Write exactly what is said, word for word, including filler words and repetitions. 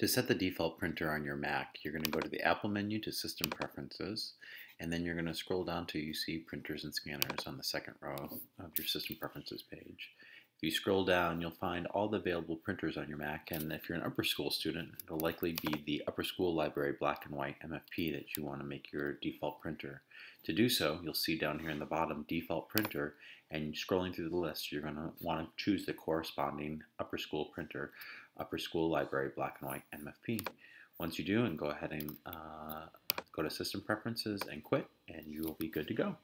To set the default printer on your Mac, you're going to go to the Apple menu to System Preferences, and then you're going to scroll down till you see Printers and Scanners on the second row of your System Preferences page. If you scroll down, you'll find all the available printers on your Mac, and if you're an upper school student, it'll likely be the Upper School Library Black and White M F P that you want to make your default printer. To do so, you'll see down here in the bottom, Default Printer, and scrolling through the list, you're going to want to choose the corresponding upper school printer, Upper School Library Black and White M F P. Once you do, and go ahead and uh, go to System Preferences and quit, and you will be good to go.